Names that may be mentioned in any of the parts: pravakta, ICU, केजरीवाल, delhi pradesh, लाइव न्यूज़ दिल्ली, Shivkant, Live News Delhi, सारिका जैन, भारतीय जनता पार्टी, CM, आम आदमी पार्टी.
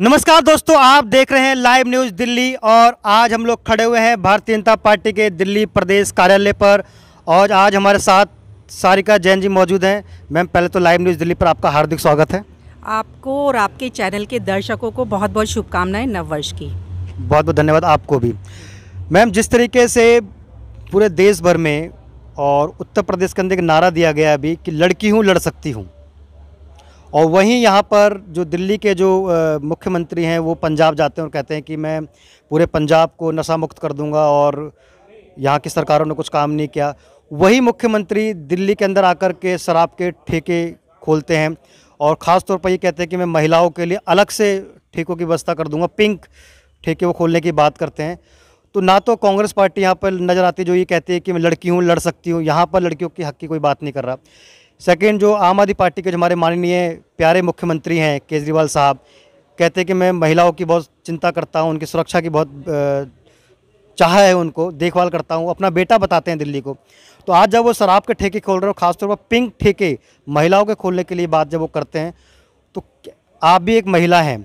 नमस्कार दोस्तों, आप देख रहे हैं लाइव न्यूज़ दिल्ली और आज हम लोग खड़े हुए हैं भारतीय जनता पार्टी के दिल्ली प्रदेश कार्यालय पर और आज हमारे साथ सारिका जैन जी मौजूद हैं। मैम, पहले तो लाइव न्यूज़ दिल्ली पर आपका हार्दिक स्वागत है। आपको और आपके चैनल के दर्शकों को बहुत बहुत शुभकामनाएं नववर्ष की। बहुत बहुत धन्यवाद आपको भी। मैम, जिस तरीके से पूरे देश भर में और उत्तर प्रदेश के अंदर एक नारा दिया गया अभी कि लड़की हूँ लड़ सकती हूँ, और वहीं यहाँ पर जो दिल्ली के जो मुख्यमंत्री हैं वो पंजाब जाते हैं और कहते हैं कि मैं पूरे पंजाब को नशा मुक्त कर दूंगा और यहाँ की सरकारों ने कुछ काम नहीं किया। वही मुख्यमंत्री दिल्ली के अंदर आकर के शराब के ठेके खोलते हैं और ख़ास तौर पर ये कहते हैं कि मैं महिलाओं के लिए अलग से ठेकों की व्यवस्था कर दूंगा, पिंक ठेके वो खोलने की बात करते हैं। तो ना तो कांग्रेस पार्टी यहाँ पर नज़र आती जो ये कहती है कि मैं लड़की हूँ लड़ सकती हूँ, यहाँ पर लड़कियों के हक़ की कोई बात नहीं कर रहा। सेकंड, जो आम आदमी पार्टी के जो हमारे माननीय प्यारे मुख्यमंत्री हैं केजरीवाल साहब, कहते हैं कि मैं महिलाओं की बहुत चिंता करता हूं, उनकी सुरक्षा की बहुत चाह है, उनको देखभाल करता हूं, अपना बेटा बताते हैं दिल्ली को। तो आज जब वो शराब के ठेके खोल रहे हो, खासतौर पर पिंक ठेके महिलाओं के खोलने के लिए बात जब वो करते हैं, तो आप भी एक महिला हैं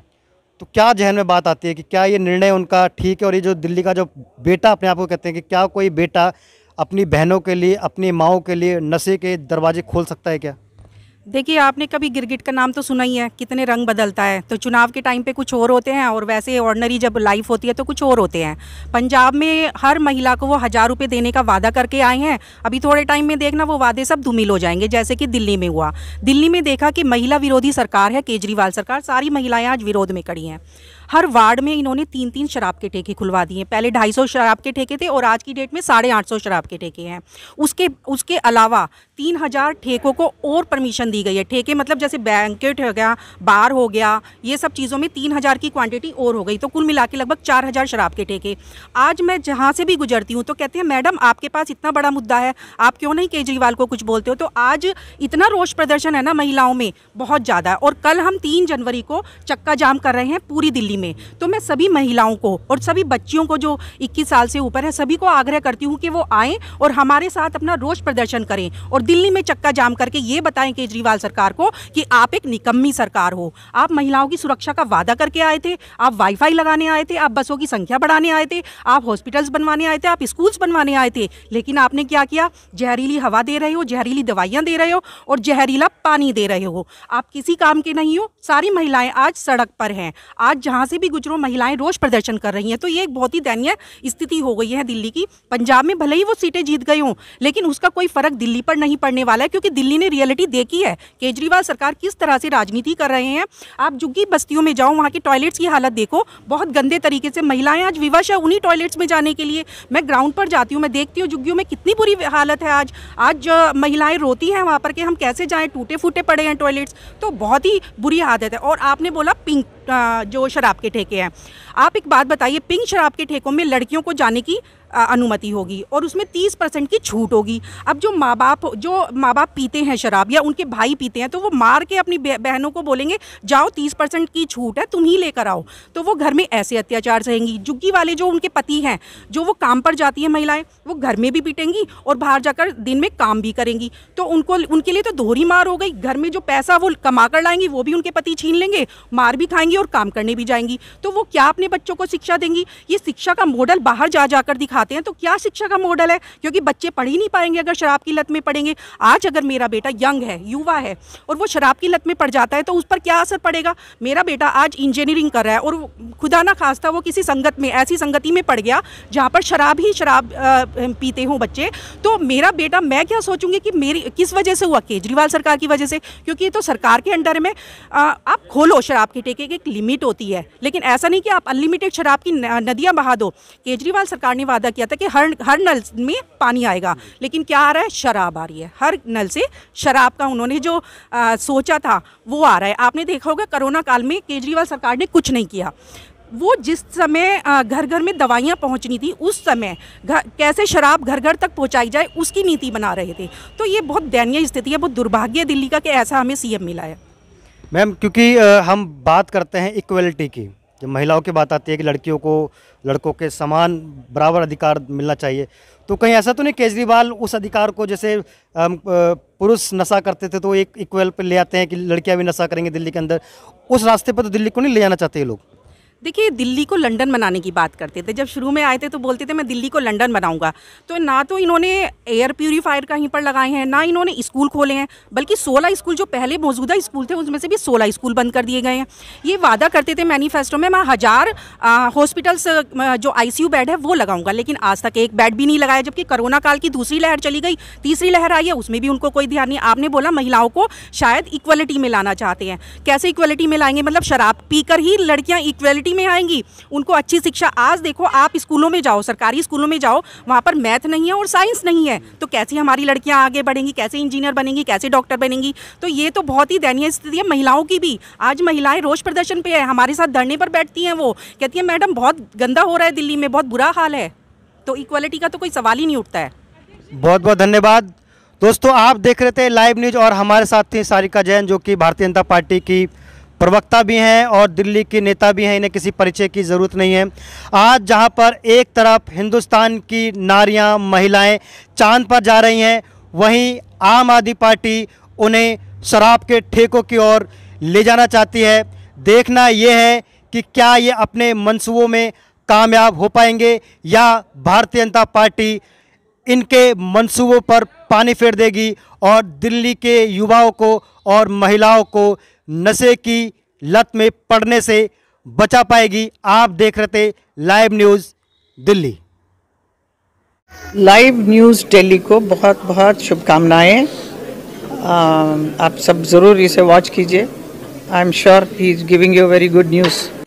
तो क्या जहन में बात आती है कि क्या ये निर्णय उनका ठीक है? और ये जो दिल्ली का जो बेटा अपने आप को कहते हैं कि क्या कोई बेटा अपनी बहनों के लिए, अपनी माओं के लिए नशे के दरवाजे खोल सकता है क्या? देखिए, आपने कभी गिरगिट का नाम तो सुना ही है, कितने रंग बदलता है। तो चुनाव के टाइम पे कुछ और होते हैं और वैसे ऑर्डिनरी जब लाइफ होती है तो कुछ और होते हैं। पंजाब में हर महिला को वो 1000 रुपये देने का वादा करके आए हैं, अभी थोड़े टाइम में देखना वो वादे सब धूमिल हो जाएंगे, जैसे कि दिल्ली में हुआ। दिल्ली में देखा कि महिला विरोधी सरकार है केजरीवाल सरकार, सारी महिलाएँ आज विरोध में खड़ी हैं। हर वार्ड में इन्होंने 3-3 शराब के ठेके खुलवा दिए। पहले 250 शराब के ठेके थे और आज की डेट में 850 शराब के ठेके हैं। उसके अलावा 3000 ठेकों को और परमिशन दी गई है। ठेके मतलब जैसे बैंकेट हो गया, बार हो गया, ये सब चीज़ों में 3000 की क्वांटिटी और हो गई, तो कुल मिला के लगभग 4000 शराब के ठेके। आज मैं जहाँ से भी गुजरती हूँ तो कहते हैं, मैडम आपके पास इतना बड़ा मुद्दा है, आप क्यों नहीं केजरीवाल को कुछ बोलते हो? तो आज इतना रोष प्रदर्शन है ना महिलाओं में, बहुत ज़्यादा। और कल हम 3 जनवरी को चक्का जाम कर रहे हैं पूरी दिल्ली में। तो मैं सभी महिलाओं को और सभी बच्चियों को जो 21 साल से ऊपर है, सभी को आग्रह करती हूं कि वो आएं और हमारे साथ अपना रोष प्रदर्शन करें और दिल्ली में चक्का जाम करके ये बताएं केजरीवाल सरकार को कि आप एक निकम्मी सरकार हो। आप महिलाओं की सुरक्षा का वादा करके आए थे, आप वाईफाई लगाने आए थे, आप बसों की संख्या बढ़ाने आए थे, आप हॉस्पिटल्स बनवाने आए थे, आप स्कूल्स बनवाने आए थे, लेकिन आपने क्या किया? जहरीली हवा दे रहे हो, जहरीली दवाइयाँ दे रहे हो और जहरीला पानी दे रहे हो। आप किसी काम के नहीं हो। सारी महिलाएं आज सड़क पर हैं, आज जहाँ से भी गुजरो महिलाएं रोष प्रदर्शन कर रही हैं। तो ये एक बहुत ही दयनीय स्थिति हो गई है दिल्ली की। पंजाब में भले ही वो सीटें जीत गई हों, लेकिन उसका कोई फर्क दिल्ली पर नहीं पड़ने वाला है, क्योंकि दिल्ली ने रियलिटी देखी है केजरीवाल सरकार किस तरह से राजनीति कर रहे हैं। आप झुग्गी बस्तियों में जाओ, वहाँ के टॉयलेट्स की हालत देखो, बहुत गंदे तरीके से महिलाएं आज विवश है उन्हीं टॉयलेट्स में जाने के लिए। मैं ग्राउंड पर जाती हूँ, मैं देखती हूँ झुग्गियों में कितनी बुरी हालत है आज। आज महिलाएं रोती हैं वहाँ पर कि हम कैसे जाएँ, टूटे फूटे पड़े हैं टॉयलेट्स, तो बहुत ही बुरी हालत है। और आपने बोला पिंक जो शराब के ठेके हैं, आप एक बात बताइए, पिंक शराब के ठेकों में लड़कियों को जाने की अनुमति होगी और उसमें 30% की छूट होगी। अब जो माँ बाप पीते हैं शराब या उनके भाई पीते हैं, तो वो मार के अपनी बहनों को बोलेंगे जाओ 30% की छूट है, तुम ही लेकर आओ, तो वो घर में ऐसे अत्याचार सहेंगी। झुग्गी वाले जो उनके पति हैं, जो वो काम पर जाती हैं महिलाएं, वो घर में भी पीटेंगी और बाहर जाकर दिन में काम भी करेंगी, तो उनके लिए तो दोहरी मार हो गई। घर में जो पैसा वो कमा कर लाएंगी वो भी उनके पति छीन लेंगे, मार भी खाएंगी और काम करने भी जाएंगी, तो वो क्या अपने बच्चों को शिक्षा देंगी? ये शिक्षा का मॉडल बाहर जाकर दिखा हैं, तो क्या शिक्षा का मॉडल है? क्योंकि बच्चे पढ़ ही नहीं पाएंगे अगर शराब की लत में पड़ेंगे। आज अगर मेरा बेटा यंग है, युवा है और वो शराब की लत में पड़ जाता है तो उस पर क्या असर पड़ेगा? मेरा बेटा आज इंजीनियरिंग कर रहा है और खुदा ना खास्ता वो किसी संगत में, ऐसी संगति में पड़ गया जहाँ पर शराब पीते हों बच्चे, तो मेरा बेटा, मैं क्या सोचूंगी कि मेरी किस वजह से हुआ? केजरीवाल सरकार की वजह से, क्योंकि ये तो सरकार के अंडर में। आप खोलो शराब के ठेके की एक लिमिट होती है, लेकिन ऐसा नहीं कि आप अनलिमिटेड शराब की नदियाँ बहा दो। केजरीवाल सरकार ने वादा किया था कि हर नल में पानी आएगा, लेकिन क्या आ रहा है? शराब आ रही है। हर नल से शराब का उन्होंने जो सोचा था वो आ रहा है। आपने देखा होगा कोरोना काल में केजरीवाल सरकार ने कुछ नहीं किया। वो जिस समय घर घर में दवाइयाँ पहुँचनी थी, उस समय कैसे शराब घर घर तक पहुँचाई जाए उसकी नीति बना रहे थे। तो ये बहुत दयनीय स्थिति है, बहुत दुर्भाग्य दिल्ली का कि ऐसा हमें CM मिला है। मैम, क्योंकि हम बात करते हैं इक्वलिटी की जब महिलाओं की बात आती है कि लड़कियों को लड़कों के समान बराबर अधिकार मिलना चाहिए, तो कहीं ऐसा तो नहीं केजरीवाल उस अधिकार को, जैसे पुरुष नशा करते थे तो एक इक्वल पे ले आते हैं कि लड़कियां भी नशा करेंगे दिल्ली के अंदर, उस रास्ते पर तो दिल्ली को नहीं ले जाना चाहते ये लोग? देखिए, दिल्ली को लंदन बनाने की बात करते थे। जब शुरू में आए थे तो बोलते थे मैं दिल्ली को लंदन बनाऊंगा, तो ना तो इन्होंने एयर प्यूरीफायर कहीं पर लगाए हैं, ना इन्होंने स्कूल खोले हैं, बल्कि 16 स्कूल जो पहले मौजूदा स्कूल थे उनमें से भी 16 स्कूल बंद कर दिए गए हैं। ये वादा करते थे मैनिफेस्टो में, मैं 1000 हॉस्पिटल्स जो ICU बेड है वो लगाऊंगा, लेकिन आज तक एक बेड भी नहीं लगाया। जबकि कोरोना काल की दूसरी लहर चली गई, तीसरी लहर आई है, उसमें भी उनको कोई ध्यान नहीं। आपने बोला महिलाओं को शायद इक्वलिटी में लाना चाहते हैं, कैसे इक्वलिटी में लाएंगे? मतलब शराब पीकर ही लड़कियाँ इक्वलिटी में आएंगी? उनको अच्छी शिक्षा, आज देखो आप स्कूलों में जाओ, सरकारी स्कूलों में जाओ, वहाँ पर मैथ नहीं है और साइंस नहीं है, तो कैसी हमारी लड़कियाँ आगे बढ़ेंगी, कैसे इंजीनियर बनेंगी, कैसे डॉक्टर बनेंगी? तो ये तो बहुत ही दयनीय स्थिति है महिलाओं की भी। आज महिलाएं रोज प्रदर्शन पे है, हमारे साथ धरने पर बैठती हैं, वो कहती हैं मैडम बहुत गंदा हो रहा है दिल्ली में, बहुत बुरा हाल है। तो इक्वालिटी का तो कोई सवाल ही नहीं उठता है। बहुत बहुत धन्यवाद दोस्तों, आप देख रहे थे लाइव न्यूज़ और हमारे साथ थी सारिका जैन, जो कि भारतीय जनता पार्टी की प्रवक्ता भी हैं और दिल्ली के नेता भी हैं, इन्हें किसी परिचय की ज़रूरत नहीं है। आज जहां पर एक तरफ हिंदुस्तान की नारियां, महिलाएं चांद पर जा रही हैं, वहीं आम आदमी पार्टी उन्हें शराब के ठेकों की ओर ले जाना चाहती है। देखना यह है कि क्या ये अपने मंसूबों में कामयाब हो पाएंगे या भारतीय जनता पार्टी इनके मंसूबों पर पानी फेर देगी और दिल्ली के युवाओं को और महिलाओं को नशे की लत में पड़ने से बचा पाएगी। आप देख रहे थे लाइव न्यूज़ दिल्ली। लाइव न्यूज़ दिल्ली को बहुत बहुत शुभकामनाएं। आप सब ज़रूर इसे वॉच कीजिए। I am sure he is giving you very good news.